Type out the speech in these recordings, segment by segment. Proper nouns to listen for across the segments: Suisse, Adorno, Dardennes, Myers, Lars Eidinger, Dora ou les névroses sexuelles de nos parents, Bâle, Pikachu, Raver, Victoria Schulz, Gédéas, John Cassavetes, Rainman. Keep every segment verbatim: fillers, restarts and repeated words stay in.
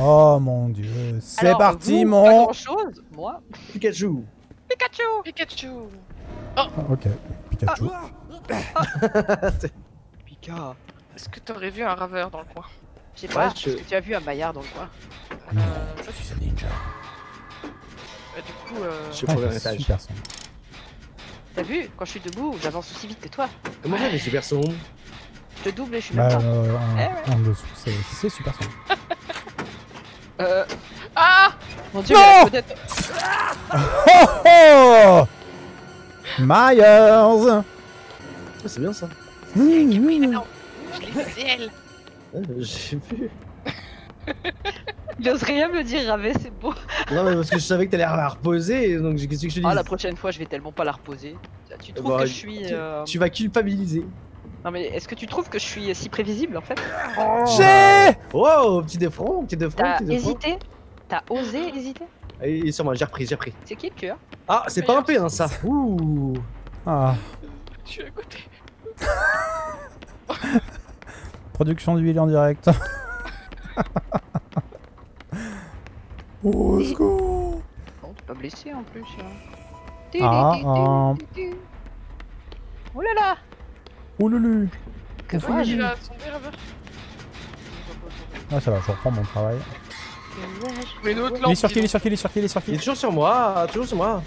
Oh mon dieu, c'est parti vous, mon... Pas grand chose, moi. Pikachu. Pikachu. Pikachu. Oh. Ah, ok, Pikachu. Ah. Ah. Pika. Est-ce que t'aurais vu un raveur dans le coin? Je sais pas, ouais, je... est-ce que tu as vu un Maillard dans le coin? Non, euh, je suis un ninja. Bah, du coup, euh... je suis ah, au premier étage. T'as vu? Quand je suis debout, j'avance aussi vite que toi. Comment ça, les super sons? Je te double et je suis bah, même pas. Euh, un, eh ouais. Un dessous, c'est super son. euh... Ah mon dieu, peut-être... Ah oh oh Myers. Oh, c'est bien ça. Oui, oui, oui. Non, je l'ai vu, c'est elle. J'ai vu. Il ose rien me dire, Ravé, c'est beau. Non, mais parce que je savais que t'allais la reposer, donc qu'est-ce que je te dis? Ah, la prochaine fois, je vais tellement pas la reposer. Tu trouves bah, que je suis. Euh... Tu vas culpabiliser. Non, mais est-ce que tu trouves que je suis si prévisible en fait? Oh. J'ai oh, petit défront, petit défront, petit défront. T'as hésité? T'as osé hésiter? Et sur moi, j'ai repris, j'ai repris. C'est qui le tueur? Ah, c'est pas un P, hein, ça. Ouh. Ah. Je suis à côté. Production d'huile en direct. Au secours! Oh, t'es pas blessé en plus. Hein. Ah, ah. Oh là là! Oh loulou! Que fou! Ah, ça va, je reprends mon travail. Mais l'autre là! Il est sur qui? Il est sur qui? Il est sur qui? Il est sur qui? Il est toujours sur moi! Toujours sur moi!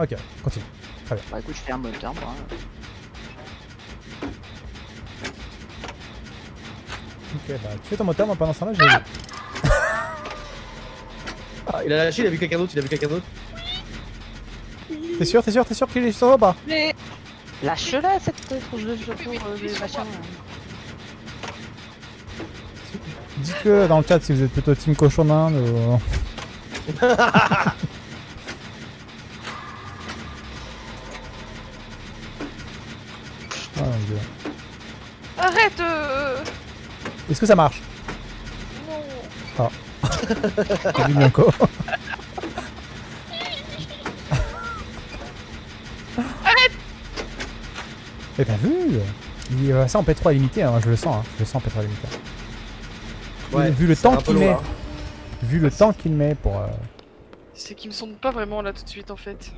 Ok, continue. Très bien. Bah écoute, je fais un moteur moi. Ok, bah tu fais ton moteur, moi pendant ce temps là je vais. Ah, ah il a lâché, il a vu quelqu'un d'autre, il a vu quelqu'un d'autre. Oui. T'es sûr, t'es sûr, t'es sûr qu'il est sur toi pas? Mais lâche-la cette tronche de chapeau, le machin. Dites-le dans le chat si vous êtes plutôt team cochonin ou. Oh, mon Dieu. Arrête euh... Est-ce que ça marche? Non. Ah. T'as vu mon corps? Arrête. Mais t'as vu? Il va ça en P trois limité, hein, je le sens, hein. Je le sens en P trois limité. Ouais, vu le temps qu'il met. Hein. Vu le temps qu'il met pour... Euh... C'est qu'ils me sont pas vraiment là tout de suite en fait.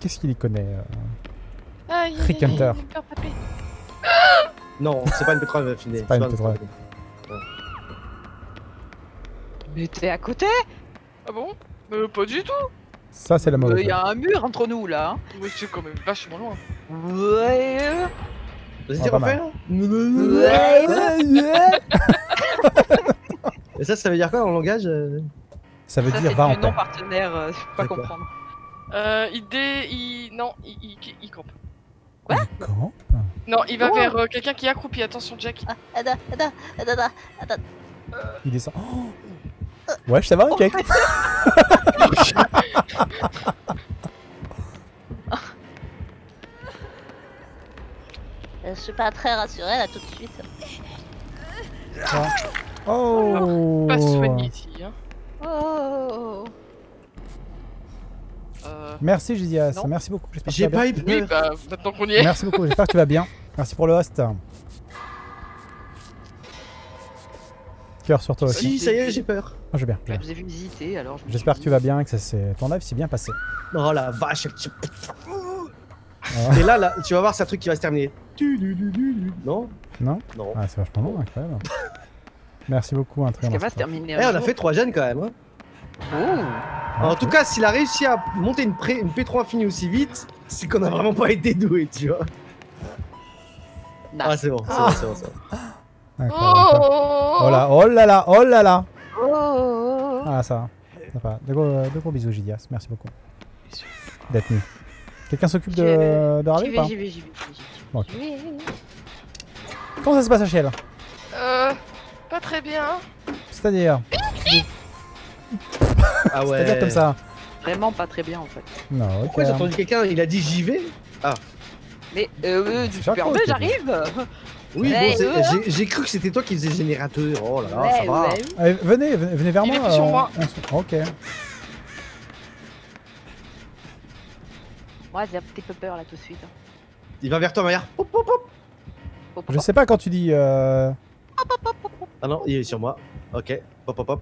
Qu'est-ce qu'il y connaît euh... Ah, il est encore tapé. Non, c'est pas une P trois affinée. C'est pas une P trois. Mais t'es à côté? Ah bon? Mais pas du tout. Ça, c'est la mauvaise. Il y a un mur entre nous là. Oui, c'est quand même vachement loin. Ouais. Vas-y, refais. Et ça, ça veut dire quoi en langage? Ça veut dire va en temps. Non partenaire, je peux pas comprendre. Euh, il dé... il... non, il, il, il campe. Quoi? Il campe? Non, il va oh. vers euh, quelqu'un qui est accroupi, attention Jack. Ah, ada, ada, ada, ada. Euh... Il descend... Oh. Ouais, ça va oh, Jack. Je suis pas très rassuré là tout de suite. Ah. Oh, oh. Pas soigné ici, hein. Oh. Euh... Merci Gédéas, merci beaucoup. J'ai pas hype. Oui, bah, maintenant qu'on y est. Merci beaucoup, j'espère que tu vas bien. Merci pour le host. Cœur sur toi aussi. Si, ça y est, j'ai peur. Oh, je vais bien. Je vous ai vu hésiter alors. J'espère que tu vas bien et que ça, ton live s'est bien passé. Oh la vache. Et là, là, tu vas voir, c'est un truc qui va se terminer. Non? Non? Non. Ah, c'est vachement long, incroyable. Merci beaucoup, un truc. On a fait trois jeunes quand même. Oh. En tout cas, s'il a réussi à monter une, pré une P trois infinie aussi vite, c'est qu'on a vraiment pas été doué, tu vois. Nah. Ah, c'est bon, c'est ah. bon, c'est bon. bon. Oh, oh là, oh là là, oh là là. Oh. Ah, ça va. De gros, de gros bisous, Gédéas. Merci beaucoup d'être venu. Quelqu'un s'occupe de, de Ravi ou pas? J'y vais, j'y vais, j'y vais. Bon, okay. Comment ça se passe, H L? Euh. Pas très bien. C'est-à-dire? Ah ouais. C'est-à-dire comme ça. Vraiment pas très bien en fait. Non, okay. Pourquoi j'ai entendu quelqu'un, il a dit j'y vais? Ah. Mais euh, du super B, j'arrive. Oui, mais bon, euh, j'ai cru que c'était toi qui faisais générateur. Oh là là, mais ça va. Ouais. Allez, venez, venez vers il moi. Est plus sur moi. On, on... Ok. Moi, j'ai un petit peu peur là tout de suite. Il va vers toi, Maillard. Pop, pop, pop. Je sais pas quand tu dis. Euh... Pop, pop, pop, pop. Ah non, il est sur moi. Ok, hop hop hop.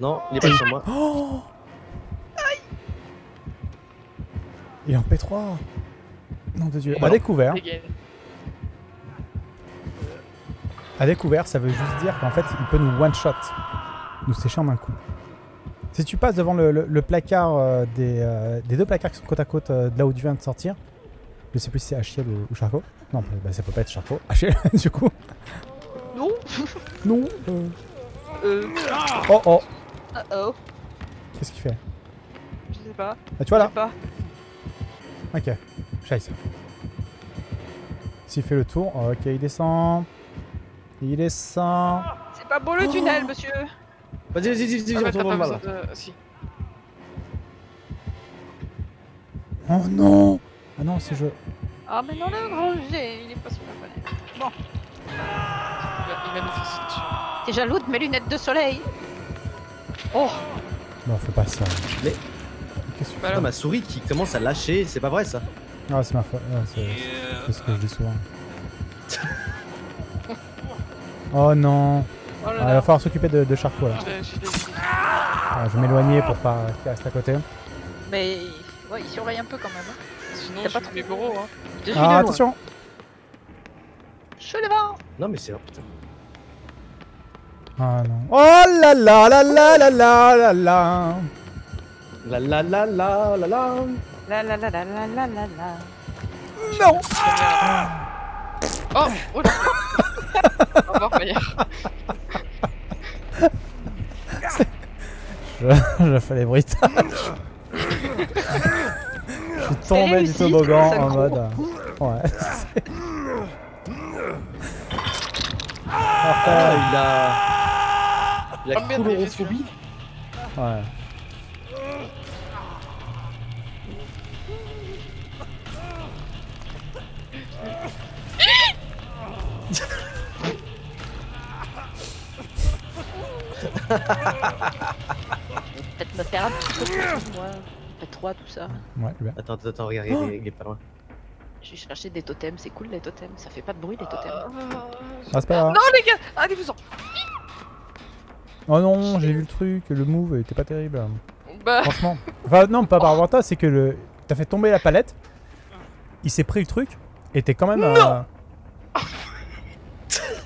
Non, il est pas sur moi. Oh, aïe. Il est en P trois. Non de Dieu. A découvert. A découvert, ça veut juste dire qu'en fait il peut nous one-shot. Nous sécher en un coup. Si tu passes devant le, le, le placard euh, des, euh, des deux placards qui sont côte à côte euh, de là où tu viens de sortir, je sais plus si c'est Achiel ou, ou Charcot. Non, bah, ça peut pas être Charcot. Achiel, du coup. Non. Non. Euh... Euh... Oh oh. Uh oh. Qu'est-ce qu'il fait? Je sais pas. Ah, tu vois là? Je sais pas. Ok. Scheiße. S'il fait le tour, ok, il descend. Il descend. C'est pas beau le oh. tunnel, monsieur. Vas-y, vas-y, vas-y, retourne en bas. Oh non. Ah non, c'est jeu. Ah mais non, le grand G, il est pas sur la palette. Bon. Il va nous faire dessus. T'es jaloux de mes lunettes de soleil? Oh. Non, fais pas ça. Mais... Qu'est-ce que tu fais là? Ma souris qui commence à lâcher, c'est pas vrai ça? Ah, c'est ma faute. Ah, c'est ce que je dis souvent. Oh non. Oh là là. Ah, il va falloir s'occuper de, de Charcot là. Ah, je vais m'éloigner pour pas qu'il reste à côté. Mais ouais, il surveille un peu quand même. Hein. Sinon, je pas trop mes bureaux. Hein. Je suis ah, attention. Je suis devant. Non, mais c'est là, putain. Ah non. Oh là là là là là là là là. La la la la la la. La la la la la la la la. Non. Ah. Oh, oh là. Au revoir, Myers. je, je fais les bruitages. Je suis tombé du toboggan en mode. Ouais. Enfin, il a. Il a coulorophobie. Ouais. Peut-être me faire un petit peu plus, moi. P trois, tout ça. Ouais, bien. Attends, attends, attends, regarde, oh, il, est, il est pas loin. J'ai cherché des totems, c'est cool les totems, ça fait pas de bruit les totems. Ah, c'est pas grave. Non, les gars, allez-vous-en. Oh non, j'ai vu le truc, le move était pas terrible. Bah. Franchement. Enfin, non, pas par avantage, c'est que le. T'as fait tomber la palette, il s'est pris le truc, et t'es quand même. Non euh...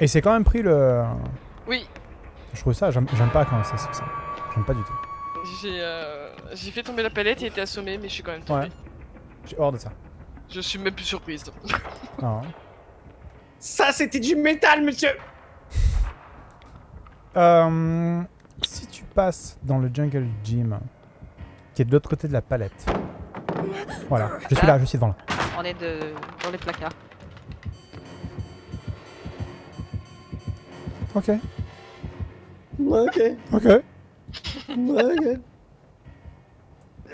Et c'est quand même pris le. Oui. Je trouve ça, j'aime pas quand ça se fait ça. J'aime pas du tout. J'ai euh, j'ai fait tomber la palette et été assommé, mais je suis quand même tombé. Ouais. Je suis hors de ça. Je suis même plus surprise. Non. Ça, c'était du métal, monsieur. euh, si tu passes dans le jungle gym, qui est de l'autre côté de la palette. Voilà, je suis là, je suis devant là. On est de... dans les placards. Ok. Ok. Ok. Ok.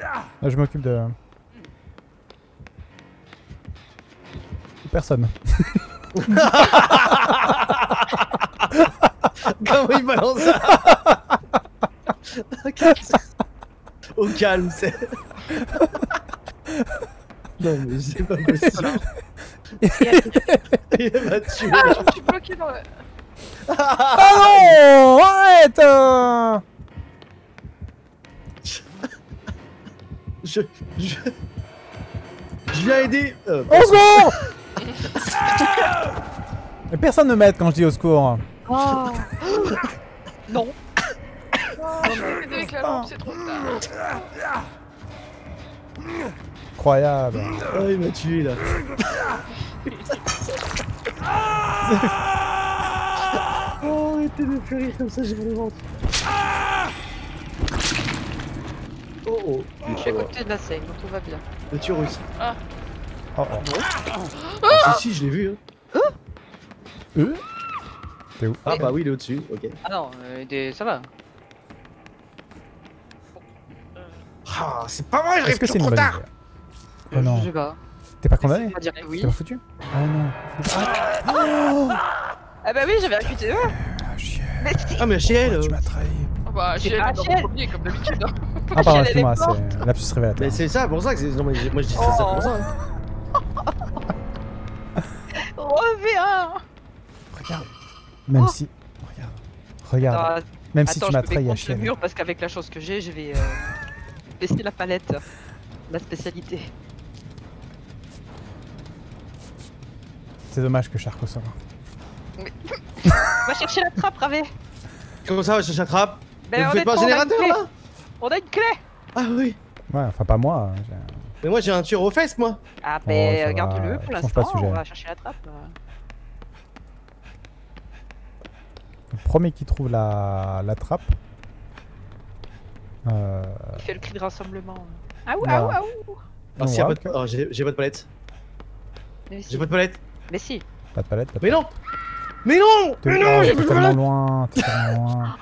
Là, je m'occupe de... Personne. Comment il balance ça? Au calme, c'est... Non mais c'est pas possible. Il m'a tué. Ah, je me suis bloqué dans le... Ah non, arrête euh... Je... Je... Je viens aider... Euh, au secours. Personne ne m'aide quand je dis au secours. Oh. Non. Oh, je vais aider avec la lampe, c'est trop tard. Incroyable. Oh, il m'a tué là. Oh, arrêtez de faire rire comme ça, j'ai le ventre. Oh oh. Je suis à côté de la scène, donc tout va bien. Le tueur aussi. Ah. Oh oh. Ah, si, si, je l'ai vu. Hein. Ah. Euh T'es où? Ah bah oui, il est au-dessus, ok. Ah non, euh, ça va. Ah, c'est pas vrai, je risque trop tard. Oh non. Je sais pas. T'es pas condamné? T'es pas foutu? Ah non. Ah, ah bah oui, j'avais accuté eux. Ah mais H L, tu m'as trahi. Ah bah H L, dans mon premier comme d'habitude. Ah pardon, excuse-moi, c'est lapsus révélateur. Mais c'est ça, pour ça que c'est... Non mais moi je dis ça pour ça. Reviens. Regarde. Même si... Regarde. Regarde. Attends, même si attends, tu m'as trahi à chier. Le mur parce qu'avec la chance que j'ai, je vais euh, baisser la palette. La spécialité. C'est dommage que Charco soit là. Va chercher la trappe, Ravé. Comment ça, va chercher la trappe? Mais vous faites pas un générateur là? On a une clé. Ah oui. Ouais, enfin pas moi. Mais moi j'ai un tueur aux fesses, moi. Ah ben oh, garde-le pour l'instant, on va chercher la trappe. Le premier qui trouve la, la trappe. Euh... Il fait le cri de rassemblement. Aouh, ah. aouh, aouh. Ah si, pas de... oh, j'ai pas de palette. Si. J'ai pas de palette. Mais si. Pas de palette, pas de palette. Mais non. Mais non. Mais non, j'ai plus de palette. Loin, t'es tellement loin.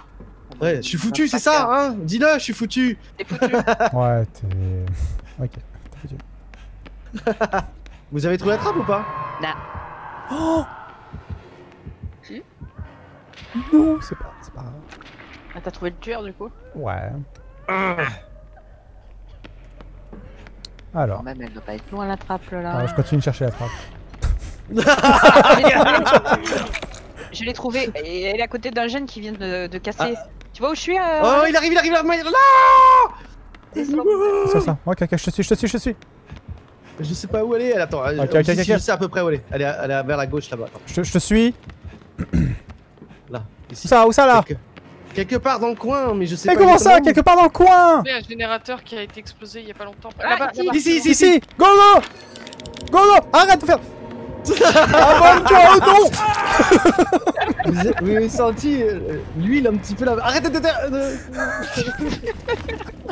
Ouais, je suis foutu, c'est ça, hein. Dis-le, je suis foutu. T'es foutu. Ouais, t'es... Ok, t'es foutu. Vous avez trouvé la trappe ou pas? Non. Oh. Si. Non, c'est pas, c'est pas grave. Ah, t'as trouvé le tueur du coup? Ouais. Ah. Alors. Même elle doit pas être loin la trappe là. Alors, je continue de chercher la trappe. Je l'ai trouvé, et elle est à côté d'un jeune qui vient de, de casser. Ah. Tu vois où je suis? euh... Oh, il arrive, il arrive, il arrive, là. C'est ça, ok, ok, je te suis, je te suis, je te suis. Je sais pas où elle est, elle attend. Okay, okay, okay, okay. Je sais à peu près où elle est. Elle est, elle est vers la gauche là-bas. Je, je te suis. Là. Ici. Ça, où ça là? Quelque... Quelque part dans le coin, mais je sais mais pas. Mais comment ça, quelque part dans le coin? Il y a un générateur qui a été explosé il y a pas longtemps. Ah, là-bas, ici, là ici, ici, ici. Go, go, go, go. Arrête de faire. Ah bah, non. Vous avez, vous avez senti euh, l'huile un petit peu là. Arrête de. de, de...